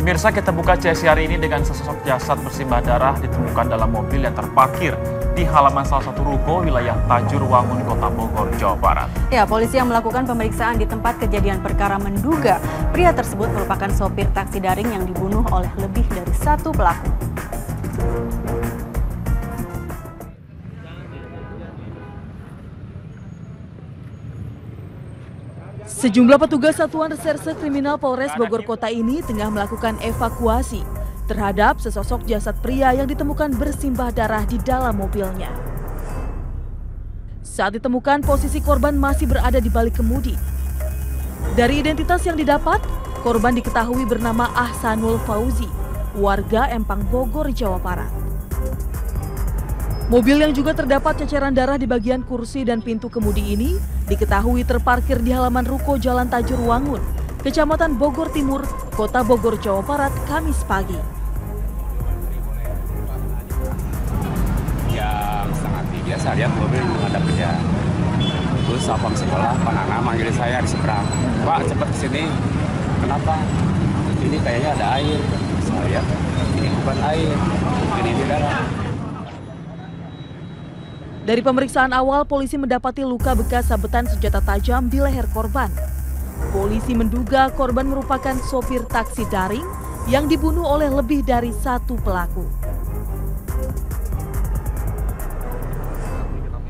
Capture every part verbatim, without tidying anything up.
Pemirsa, kita buka C S I hari ini dengan sesosok jasad bersimbah darah ditemukan dalam mobil yang terparkir di halaman salah satu ruko wilayah Tajur Wangun, Kota Bogor, Jawa Barat. Ya, polisi yang melakukan pemeriksaan di tempat kejadian perkara menduga pria tersebut merupakan sopir taksi daring yang dibunuh oleh lebih dari satu pelaku. Sejumlah petugas Satuan Reserse Kriminal Polres Bogor Kota ini tengah melakukan evakuasi terhadap sesosok jasad pria yang ditemukan bersimbah darah di dalam mobilnya. Saat ditemukan, posisi korban masih berada di balik kemudi. Dari identitas yang didapat, korban diketahui bernama Ahsanul Fauzi, warga Empang Bogor, Jawa Barat. Mobil yang juga terdapat ceceran darah di bagian kursi dan pintu kemudi ini diketahui terparkir di halaman ruko Jalan Tajur Wangun, Kecamatan Bogor Timur, Kota Bogor, Jawa Barat, Kamis pagi. Jam setengah tiga saya lihat mobil menghadap ke jalan. Terus satpam sekolah, Pak Nana manggil saya di seberang. Pak, cepat kesini. Kenapa? Ini kayaknya ada air. Saya lihat, ini bukan air, ini darah. Dari pemeriksaan awal, polisi mendapati luka bekas sabetan senjata tajam di leher korban. Polisi menduga korban merupakan sopir taksi daring yang dibunuh oleh lebih dari satu pelaku.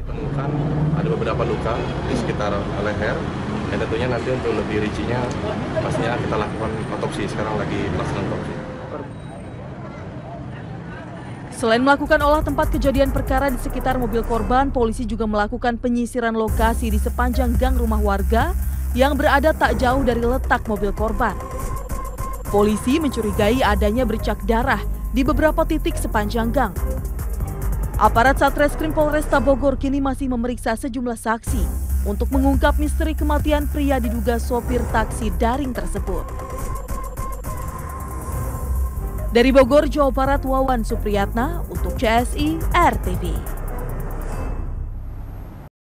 Kita ditemukan ada beberapa luka di sekitar leher, dan tentunya nanti untuk lebih rincinya pastinya kita lakukan otopsi. Sekarang lagi pelaksanaan otopsi. Selain melakukan olah tempat kejadian perkara di sekitar mobil korban, polisi juga melakukan penyisiran lokasi di sepanjang gang rumah warga yang berada tak jauh dari letak mobil korban. Polisi mencurigai adanya bercak darah di beberapa titik sepanjang gang. Aparat Satreskrim Polresta Bogor kini masih memeriksa sejumlah saksi untuk mengungkap misteri kematian pria diduga sopir taksi daring tersebut. Dari Bogor, Jawa Barat, Wawan Supriyatna untuk C S I R T V.